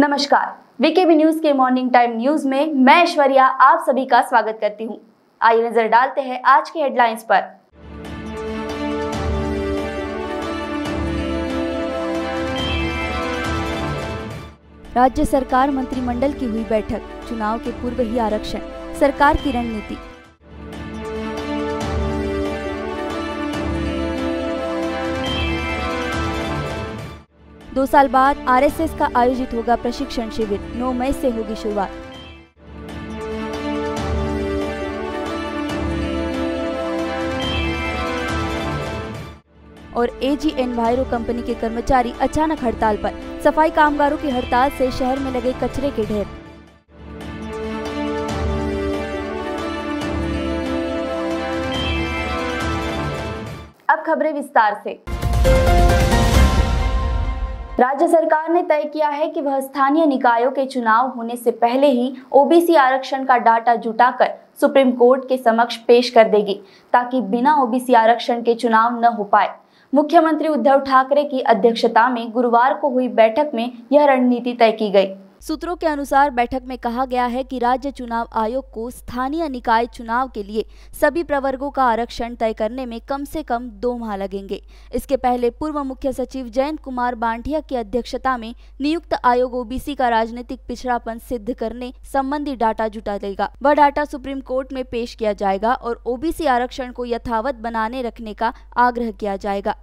नमस्कार, VKB news के morning time news में मैं ऐश्वर्या आप सभी का स्वागत करती हूं। आइए नजर डालते हैं आज के हेडलाइंस पर। राज्य सरकार मंत्रिमंडल की हुई बैठक, चुनाव के पूर्व ही आरक्षण, सरकार की रणनीति। दो साल बाद आरएसएस का आयोजित होगा प्रशिक्षण शिविर, 9 मई से होगी शुरुआत। और एजी एनवायरो कंपनी के कर्मचारी अचानक हड़ताल पर, सफाई कामगारों की हड़ताल से शहर में लगे कचरे के ढेर। अब खबरें विस्तार से। राज्य सरकार ने तय किया है कि वह स्थानीय निकायों के चुनाव होने से पहले ही ओबीसी आरक्षण का डाटा जुटाकर सुप्रीम कोर्ट के समक्ष पेश कर देगी, ताकि बिना ओबीसी आरक्षण के चुनाव न हो पाए। मुख्यमंत्री उद्धव ठाकरे की अध्यक्षता में गुरुवार को हुई बैठक में यह रणनीति तय की गई। सूत्रों के अनुसार बैठक में कहा गया है कि राज्य चुनाव आयोग को स्थानीय निकाय चुनाव के लिए सभी प्रवर्गों का आरक्षण तय करने में कम से कम 2 माह लगेंगे। इसके पहले पूर्व मुख्य सचिव जयंत कुमार बांथिया की अध्यक्षता में नियुक्त आयोग ओबीसी का राजनीतिक पिछड़ापन सिद्ध करने संबंधी डाटा जुटा लेगा। वह डाटा सुप्रीम कोर्ट में पेश किया जाएगा और ओबीसी आरक्षण को यथावत बनाने रखने का आग्रह किया जाएगा।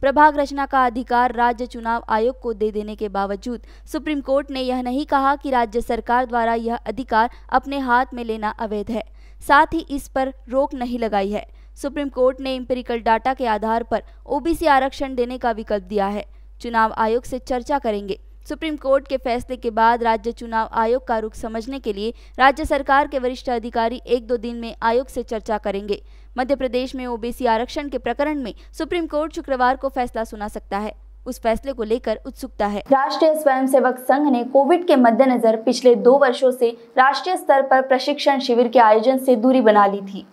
प्रभाग रचना का अधिकार राज्य चुनाव आयोग को दे देने के बावजूद सुप्रीम कोर्ट ने यह नहीं कहा कि राज्य सरकार द्वारा यह अधिकार अपने हाथ में लेना अवैध है, साथ ही इस पर रोक नहीं लगाई है। सुप्रीम कोर्ट ने एम्पिरिकल डाटा के आधार पर ओबीसी आरक्षण देने का विकल्प दिया है। चुनाव आयोग से चर्चा करेंगे। सुप्रीम कोर्ट के फैसले के बाद राज्य चुनाव आयोग का रुख समझने के लिए राज्य सरकार के वरिष्ठ अधिकारी 1-2 दिन में आयोग से चर्चा करेंगे। मध्य प्रदेश में ओबीसी आरक्षण के प्रकरण में सुप्रीम कोर्ट शुक्रवार को फैसला सुना सकता है। उस फैसले को लेकर उत्सुकता है। राष्ट्रीय स्वयंसेवक संघ ने कोविड के मद्देनजर पिछले 2 वर्षों से राष्ट्रीय स्तर पर प्रशिक्षण शिविर के आयोजन से दूरी बना ली थी।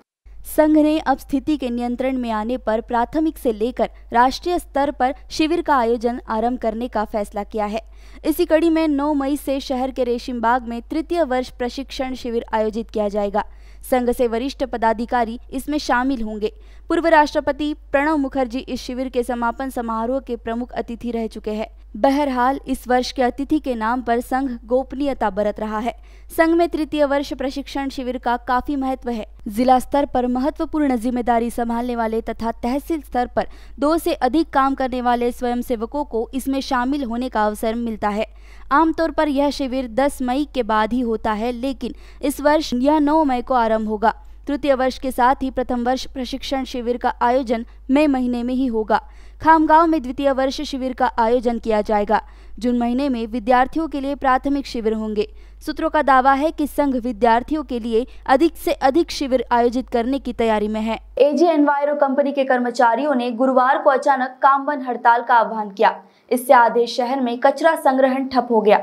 संघ ने अब स्थिति के नियंत्रण में आने पर प्राथमिक से लेकर राष्ट्रीय स्तर पर शिविर का आयोजन आरंभ करने का फैसला किया है। इसी कड़ी में 9 मई से शहर के रेशिमबाग में तृतीय वर्ष प्रशिक्षण शिविर आयोजित किया जाएगा। संघ से वरिष्ठ पदाधिकारी इसमें शामिल होंगे। पूर्व राष्ट्रपति प्रणव मुखर्जी इस शिविर के समापन समारोह के प्रमुख अतिथि रह चुके हैं। बहरहाल इस वर्ष के अतिथि के नाम पर संघ गोपनीयता बरत रहा है। संघ में तृतीय वर्ष प्रशिक्षण शिविर का काफी महत्व है। जिला स्तर पर महत्वपूर्ण जिम्मेदारी संभालने वाले तथा तहसील स्तर पर 2 से अधिक काम करने वाले स्वयंसेवकों को इसमें शामिल होने का अवसर मिलता है। आमतौर पर यह शिविर 10 मई के बाद ही होता है, लेकिन इस वर्ष यह 9 मई को आरंभ होगा। तृतीय वर्ष के साथ ही प्रथम वर्ष प्रशिक्षण शिविर का आयोजन मई महीने में ही होगा। खामगांव में द्वितीय वर्ष शिविर का आयोजन किया जाएगा। जून महीने में विद्यार्थियों के लिए प्राथमिक शिविर होंगे। सूत्रों का दावा है कि संघ विद्यार्थियों के लिए अधिक से अधिक शिविर आयोजित करने की तैयारी में है। एजी एनवायरो कंपनी के कर्मचारियों ने गुरुवार को अचानक काम बंद हड़ताल का आह्वान किया। इससे आधे शहर में कचरा संग्रहण ठप हो गया।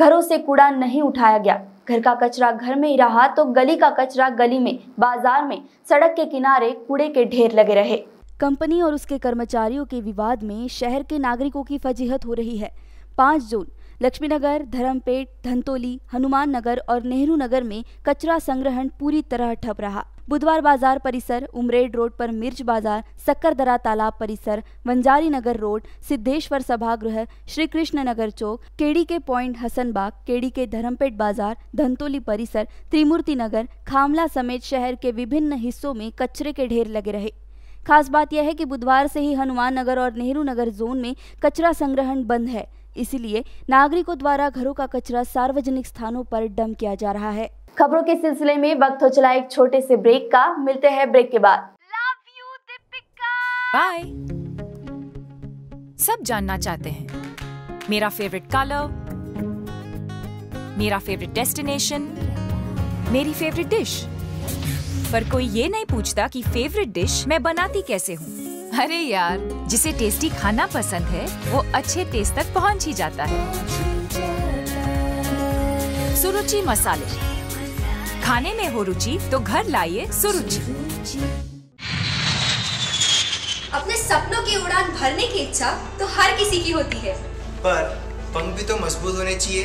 घरों से कूड़ा नहीं उठाया गया। घर का कचरा घर में ही रहा तो गली का कचरा गली में, बाजार में, सड़क के किनारे कूड़े के ढेर लगे रहे। कंपनी और उसके कर्मचारियों के विवाद में शहर के नागरिकों की फजीहत हो रही है। 5 जून लक्ष्मीनगर, धर्मपेट, धंतोली, हनुमान नगर और नेहरू नगर में कचरा संग्रहण पूरी तरह ठप रहा। बुधवार बाजार परिसर, उमरेड रोड पर मिर्च बाजार, सक्करदरा तालाब परिसर, वंजारी नगर रोड, सिद्धेश्वर सभागृह, Shri Krishna Nagar Chowk, KD K point, Hasanbagh, KD K Dharampeth बाजार, धंतोली परिसर, त्रिमूर्ति नगर, खामला समेत शहर के विभिन्न हिस्सों में कचरे के ढेर लगे रहे। खास बात यह है कि बुधवार से ही हनुमान नगर और नेहरू नगर जोन में कचरा संग्रहण बंद है, इसलिए नागरिकों द्वारा घरों का कचरा सार्वजनिक स्थानों पर डंप किया जा रहा है। खबरों के सिलसिले में वक्त हो चला एक छोटे से ब्रेक का। मिलते हैं ब्रेक के बाद। Love you Deepika. बाय। सब जानना चाहते हैं मेरा फेवरेट कलर, मेरा फेवरेट डेस्टिनेशन, मेरी फेवरेट डिश, पर कोई ये नहीं पूछता कि फेवरेट डिश मैं बनाती कैसे हूँ। अरे यार, जिसे टेस्टी खाना पसंद है वो अच्छे टेस्ट तक पहुंच ही जाता है। सुरुचि मसाले, खाने में हो रुचि तो घर लाइए सुरुचि। अपने सपनों की उड़ान भरने की इच्छा तो हर किसी की होती है, पर पंख भी तो मजबूत होने चाहिए।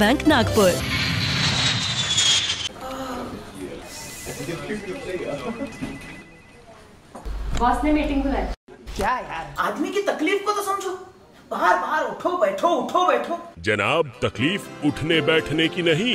बैंक, नागपुर। बॉस ने मीटिंग बुलाई। क्या यार, आदमी की तकलीफ को तो समझो। बाहर बाहर उठो बैठो, उठो बैठो। जनाब, तकलीफ उठने बैठने की नहीं,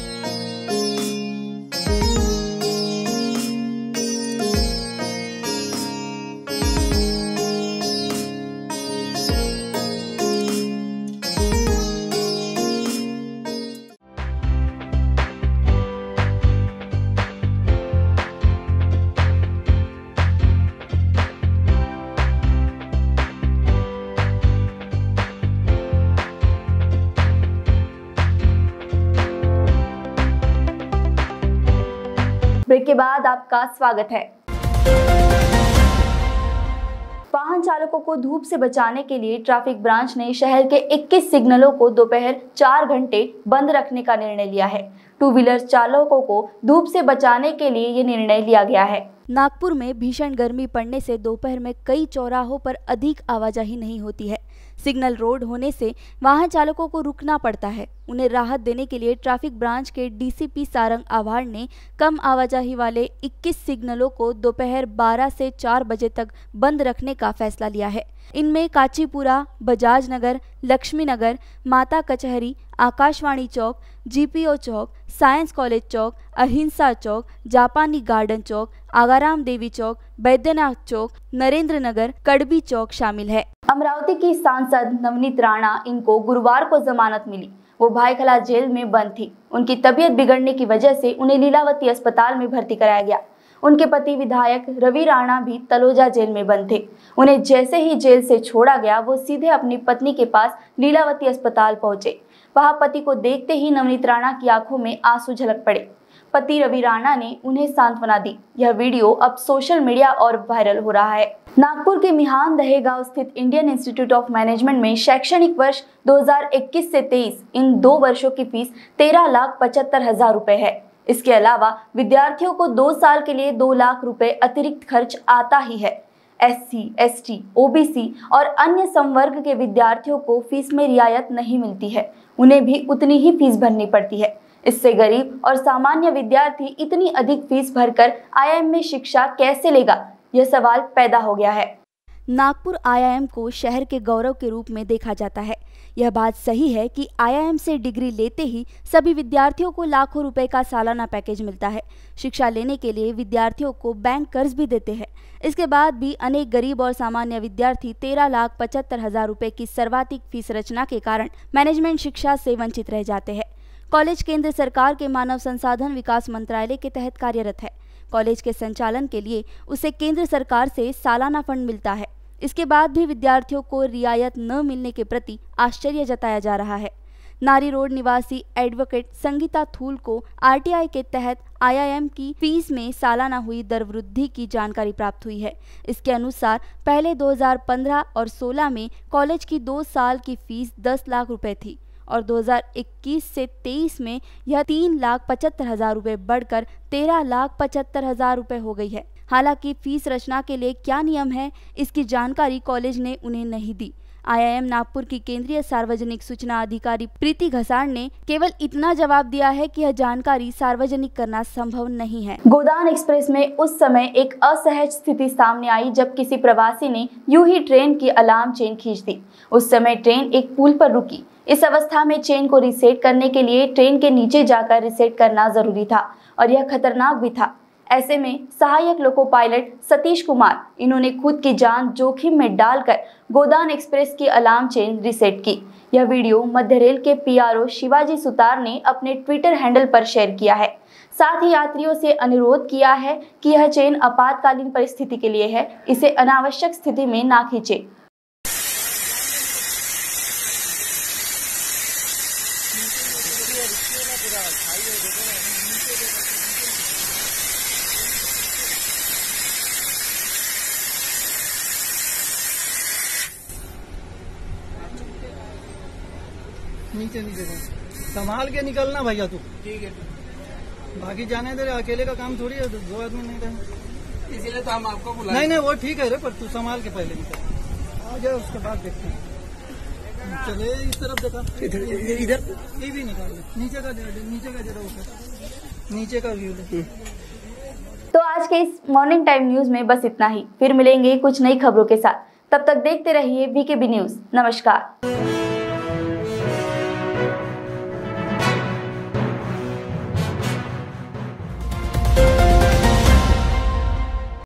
ब्रेक के बाद आपका स्वागत है। वाहन चालकों को धूप से बचाने के लिए ट्रैफिक ब्रांच ने शहर के 21 सिग्नलों को दोपहर 4 घंटे बंद रखने का निर्णय लिया है। टू व्हीलर चालकों को धूप से बचाने के लिए ये निर्णय लिया गया है। नागपुर में भीषण गर्मी पड़ने से दोपहर में कई चौराहों पर अधिक आवाजाही नहीं होती है। सिग्नल रोड होने से वाहन चालकों को रुकना पड़ता है। उन्हें राहत देने के लिए ट्रैफिक ब्रांच के DCP सारंग आवाड़ ने कम आवाजाही वाले 21 सिग्नलों को दोपहर 12 से 4 बजे तक बंद रखने का फैसला लिया है। इनमें काचीपुरा, बजाज नगर, लक्ष्मी नगर, माता कचहरी, आकाशवाणी चौक, GPO चौक, साइंस कॉलेज चौक, अहिंसा चौक, जापानी गार्डन चौक, आगाराम देवी चौक, बैद्यनाथ चौक, नरेंद्र नगर, कड़बी चौक शामिल है। अमरावती की सांसद नवनीत राणा, इनको गुरुवार को जमानत मिली। वो भाईखला जेल में बंद थी। उनकी तबीयत बिगड़ने की वजह से उन्हें लीलावती अस्पताल में भर्ती कराया गया। उनके पति विधायक रवि राणा भी तलोजा जेल में बंद थे। उन्हें जैसे ही जेल से छोड़ा गया, वो सीधे अपनी पत्नी के पास लीलावती अस्पताल पहुंचे। वहां पति को देखते ही नवनीत राणा की आंखों में आंसू झलक पड़े। पति रवि राणा ने उन्हें सांत्वना दी। यह वीडियो अब सोशल मीडिया और वायरल हो रहा है। नागपुर के मिहान दहेगांव स्थित इंडियन इंस्टीट्यूट ऑफ मैनेजमेंट में शैक्षणिक वर्ष 2021 से 23 इन 2 वर्षों की फीस 13,75,000 रुपए है। इसके अलावा विद्यार्थियों को 2 साल के लिए 2 लाख रुपए अतिरिक्त खर्च आता ही है। SC, ST, OBC और अन्य संवर्ग के विद्यार्थियों को फीस में रियायत नहीं मिलती है। उन्हें भी उतनी ही फीस भरनी पड़ती है। इससे गरीब और सामान्य विद्यार्थी इतनी अधिक फीस भरकर IIM में शिक्षा कैसे लेगा, यह सवाल पैदा हो गया है। नागपुर IIM को शहर के गौरव के रूप में देखा जाता है। यह बात सही है कि IIM से डिग्री लेते ही सभी विद्यार्थियों को लाखों रुपए का सालाना पैकेज मिलता है। शिक्षा लेने के लिए विद्यार्थियों को बैंक कर्ज भी देते हैं। इसके बाद भी अनेक गरीब और सामान्य विद्यार्थी 13,75,000 रुपए की सर्वाधिक फीस रचना के कारण मैनेजमेंट शिक्षा से वंचित रह जाते हैं। कॉलेज केंद्र सरकार के मानव संसाधन विकास मंत्रालय के तहत कार्यरत है। कॉलेज के संचालन के लिए उसे केंद्र सरकार से सालाना फंड मिलता है। इसके बाद भी विद्यार्थियों को रियायत न मिलने के प्रति आश्चर्य जताया जा रहा है। नारी रोड निवासी एडवोकेट संगीता थूल को RTI के तहत IIM की फीस में सालाना हुई दर वृद्धि की जानकारी प्राप्त हुई है। इसके अनुसार पहले 2015 और 16 में कॉलेज की 2 साल की फीस 10 लाख रुपए थी और 2021 से 23 में यह 3,75,000 रुपए बढ़कर 13,75,000 रुपए हो गई है। हालांकि फीस रचना के लिए क्या नियम है, इसकी जानकारी कॉलेज ने उन्हें नहीं दी। IIM नागपुर की केंद्रीय सार्वजनिक सूचना अधिकारी प्रीति घसार ने केवल इतना जवाब दिया है कि यह जानकारी सार्वजनिक करना संभव नहीं है। गोदान एक्सप्रेस में उस समय एक असहज स्थिति सामने आई जब किसी प्रवासी ने यूं ही ट्रेन की अलार्म चेन खींच दी। उस समय ट्रेन एक पुल पर रुकी। इस अवस्था में चेन को रीसेट करने के लिए ट्रेन के नीचे जाकर रीसेट करना जरूरी था और यह खतरनाक भी था। ऐसे में सहायक लोको पायलट सतीश कुमार, इन्होंने खुद की जान जोखिम में डालकर गोदान एक्सप्रेस की अलार्म चेन रिसेट की। यह वीडियो मध्य रेल के पीआरओ शिवाजी सुतार ने अपने ट्विटर हैंडल पर शेयर किया है। साथ ही यात्रियों से अनुरोध किया है कि यह चेन आपातकालीन परिस्थिति के लिए है, इसे अनावश्यक स्थिति में ना खींचे। नीचे नीचे संभाल के निकलना भैया तू, ठीक है? बाकी जाने दे, अकेले का काम थोड़ी है, दो आदमी नहीं रहे, इसीलिए तो हम आपको बुलाए। नहीं नहीं वो ठीक है रे, पर तू संभाल के पहले निकल आ जाए, उसके बाद देखते हैं। चले इस तरफ देखा, इधर ये भी निकाल ले, नीचे का जरा ऊपर नीचे का व्यू ले। तो आज के इस मॉर्निंग टाइम न्यूज में बस इतना ही, फिर मिलेंगे कुछ नई खबरों के साथ। तब तक देखते रहिए VCB न्यूज। नमस्कार।